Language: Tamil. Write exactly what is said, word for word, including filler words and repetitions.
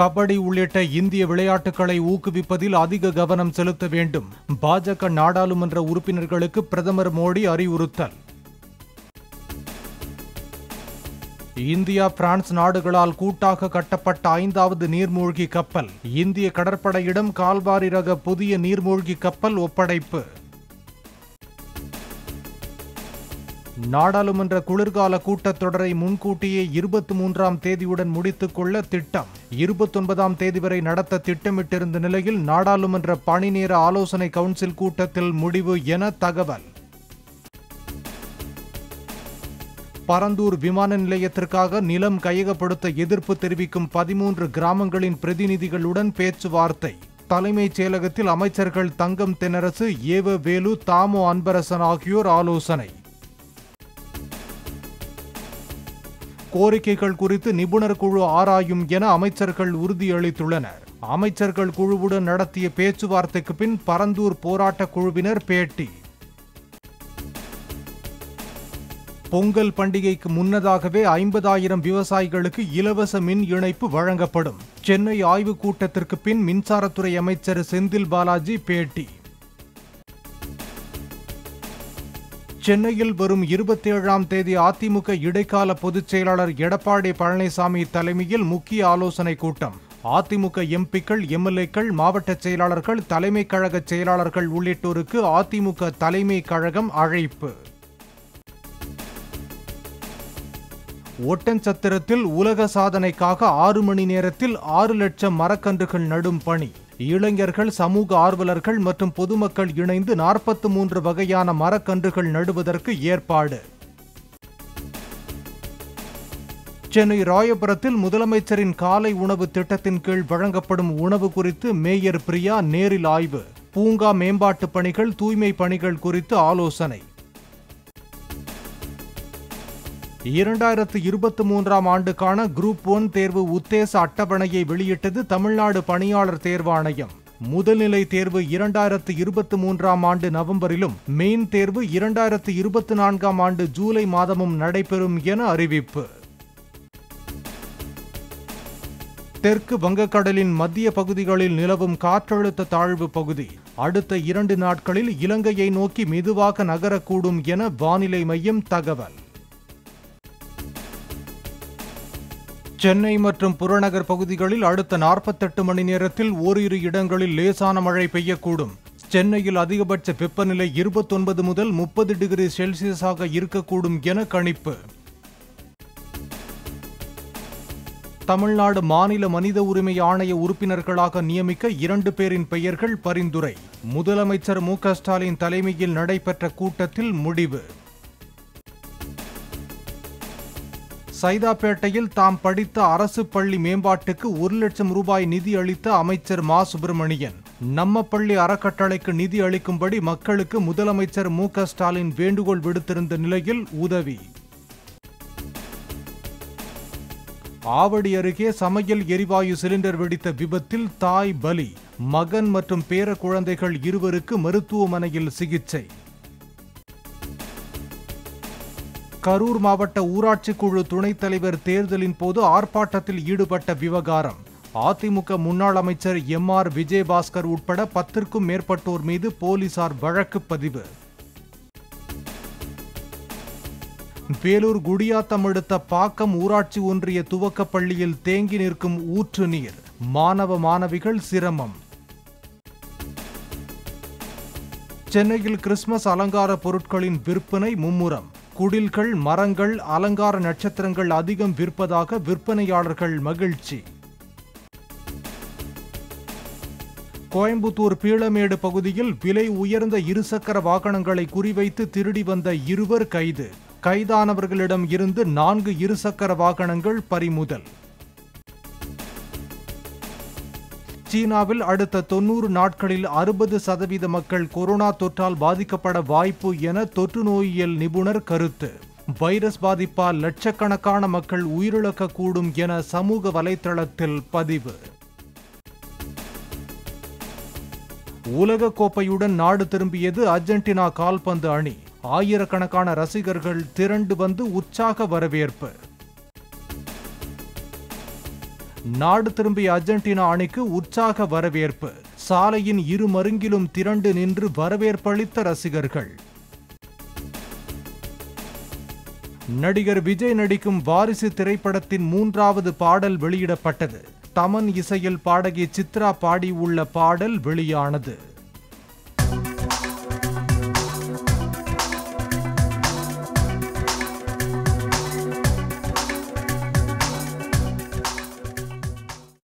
கபடி உள்ளிட்ட இந்திய விளையாட்டுகளை ஊக்குவிப்பதில் அதிக கவனம் செலுத்த வேண்டும். பாஜக நாடாளுமன்ற உறுப்பினர்களுக்கு பிரதமர் மோடி அறிவுறுத்தல். இந்தியா பிரான்ஸ் நாடுகளால் கூட்டாக கட்டப்பட்ட ஐந்தாவது நீர்மூழ்கி கப்பல். இந்திய கடற்படையிடம் கால்வாரி ரக புதிய நீர்மூழ்கி கப்பல் ஒப்படைப்பு. நாடாளுமன்ற குளிர்கால கூட்டத்தொடரை முன்கூட்டியே இருபத்தி மூன்றாம் தேதியுடன் முடித்துக் கொள்ள திட்டம். இருபத்தி ஒன்பதாம் தேதி வரை நடத்த திட்டமிட்டிருந்த நிலையில் நாடாளுமன்ற பணி நேர ஆலோசனை கவுன்சில் கூட்டத்தில் முடிவு என தகவல். பரந்தூர் விமான நிலையத்திற்காக நிலம் கையகப்படுத்த எதிர்ப்பு தெரிவிக்கும் பதிமூன்று கிராமங்களின் பிரதிநிதிகளுடன் பேச்சுவார்த்தை. தலைமைச் செயலகத்தில் அமைச்சர்கள் தங்கம், தெனரசு, ஏவ வேலு, தாமோ, அன்பரசன் ஆகியோர் ஆலோசனை. கோரிக்கைகள் குறித்து நிபுணர் குழு ஆராயும் என அமைச்சர்கள் உறுதியளித்துள்ளனர். அமைச்சர்கள் குழுவுடன் நடத்திய பேச்சுவார்த்தைக்கு பின் பரந்தூர் போராட்டக் குழுவினர் பேட்டி. பொங்கல் பண்டிகைக்கு முன்னதாகவே ஐம்பதாயிரம் விவசாயிகளுக்கு இலவச மின் இணைப்பு வழங்கப்படும். சென்னை ஆய்வுக் கூட்டத்திற்கு பின் மின்சாரத்துறை அமைச்சர் செந்தில் பாலாஜி பேட்டி. சென்னையில் வரும் இருபத்தி ஏழாம் தேதி அதிமுக இடைக்கால பொதுச் செயலாளர் எடப்பாடி பழனிசாமி தலைமையில் முக்கிய ஆலோசனை கூட்டம். அதிமுக எம்பிக்கள், எம்எல்ஏக்கள், மாவட்ட செயலாளர்கள், தலைமை கழக செயலாளர்கள் உள்ளிட்டோருக்கு அதிமுக தலைமை கழகம் அழைப்பு. ஒட்டன்சத்திரத்தில் உலக சாதனைக்காக ஆறு மணி நேரத்தில் ஆறு லட்சம் மரக்கன்றுகள் நடும் பணி. இளைஞர்கள், சமூக ஆர்வலர்கள் மற்றும் பொதுமக்கள் இணைந்து நாற்பத்தி மூன்று வகையான மரக்கன்றுகள் நடுவதற்கு ஏற்பாடு. சென்னை ராயபுரத்தில் முதலமைச்சரின் காலை உணவு திட்டத்தின் கீழ் வழங்கப்படும் உணவு குறித்து மேயர் பிரியா நேரில் ஆய்வு. பூங்கா மேம்பாட்டு பணிகள், தூய்மை பணிகள் குறித்து ஆலோசனை. இரண்டாயிரத்து இருபத்தி மூன்றாம் ஆண்டுக்கான குரூப் ஒன் தேர்வு உத்தேச அட்டவணையை வெளியிட்டது தமிழ்நாடு பணியாளர் தேர்வாணையம். முதல்நிலை தேர்வு இரண்டாயிரத்து இருபத்தி மூன்றாம் ஆண்டு நவம்பரிலும், மெயின் தேர்வு இரண்டாயிரத்து இருபத்தி நான்காம் ஆண்டு ஜூலை மாதமும் நடைபெறும் என அறிவிப்பு. தெற்கு வங்கக்கடலின் மத்திய பகுதிகளில் நிலவும் காற்றழுத்த தாழ்வு பகுதி அடுத்த இரண்டு நாட்களில் இலங்கையை நோக்கி மெதுவாக நகரக்கூடும் என வானிலை மையம் தகவல். சென்னை மற்றும் புறநகர் பகுதிகளில் அடுத்த நாற்பத்தெட்டு மணி நேரத்தில் ஓரிரு இடங்களில் லேசான மழை பெய்யக்கூடும். சென்னையில் அதிகபட்ச வெப்பநிலை இருபத்தொன்பது முதல் முப்பது டிகிரி செல்சியஸாக இருக்கக்கூடும் என கணிப்பு. தமிழ்நாடு மாநில மனித உரிமை ஆணைய உறுப்பினர்களாக நியமிக்க இரண்டு பேரின் பெயர்கள் பரிந்துரை. முதலமைச்சர் மு க ஸ்டாலின் தலைமையில் நடைபெற்ற கூட்டத்தில் முடிவு. சைதாப்பேட்டையில் தாம் படித்த அரசு பள்ளி மேம்பாட்டுக்கு ஒரு லட்சம் ரூபாய் நிதி அளித்த அமைச்சர் மா சுப்பிரமணியன். நம்ம பள்ளி அறக்கட்டளைக்கு நிதி அளிக்கும்படி மக்களுக்கு முதலமைச்சர் மு க ஸ்டாலின் வேண்டுகோள் விடுத்திருந்த நிலையில் உதவி. ஆவடி அருகே சமையல் எரிவாயு சிலிண்டர் வெடித்த விபத்தில் தாய் பலி. மகன் மற்றும் பேர குழந்தைகள் இருவருக்கு மருத்துவமனையில் சிகிச்சை. கரூர் மாவட்ட ஊராட்சிக்குழு துணைத் தலைவர் தேர்தலின் போது ஆர்ப்பாட்டத்தில் ஈடுபட்ட விவகாரம். அதிமுக முன்னாள் அமைச்சர் எம் ஆர் விஜயபாஸ்கர் உட்பட பத்திற்கும் மேற்பட்டோர் மீது போலீசார் வழக்கு பதிவு. வேலூர் குடியாத்தம் அடுத்த பாக்கம் ஊராட்சி ஒன்றிய துவக்கப் பள்ளியில் தேங்கி நிற்கும் ஊற்று நீர். மாணவ மாணவிகள் சிரமம். சென்னையில் கிறிஸ்துமஸ் அலங்கார பொருட்களின் விற்பனை மும்முரம். குடில்கள், மரங்கள், அலங்கார நட்சத்திரங்கள் அதிகம் விற்பதாக விற்பனையாளர்கள் மகிழ்ச்சி. கோயம்புத்தூர் பீளமேடு பகுதியில் விலை உயர்ந்த இருசக்கர வாகனங்களை குறிவைத்து திருடி வந்த இருவர் கைது. கைதானவர்களிடம் இருந்து நான்கு இருசக்கர வாகனங்கள் பறிமுதல். சீனாவில் அடுத்த தொன்னூறு நாட்களில் அறுபது சதவீத மக்கள் கொரோனா தொற்றால் பாதிக்கப்பட வாய்ப்பு என தொற்று நோயியல் நிபுணர் கருத்து. வைரஸ் பாதிப்பால் லட்சக்கணக்கான மக்கள் உயிரிழக்கக்கூடும் என சமூக வலைத்தளத்தில் பதிவு. உலகக்கோப்பையுடன் நாடு திரும்பியது அர்ஜென்டினா கால்பந்து அணி. ஆயிரக்கணக்கான ரசிகர்கள் திரண்டு வந்து உற்சாக வரவேற்பு. நாடு திரும்பிய அர்ஜென்டினா அணிக்கு உற்சாக வரவேற்பு. சாலையின் இரு மருங்கிலும் திரண்டு நின்று வரவேற்பளித்த ரசிகர்கள். நடிகர் விஜய் நடிக்கும் வாரிசு திரைப்படத்தின் மூன்றாவது பாடல் வெளியிடப்பட்டது. தமன் இசையில் பாடகி சித்ரா பாடியுள்ள பாடல் வெளியானது.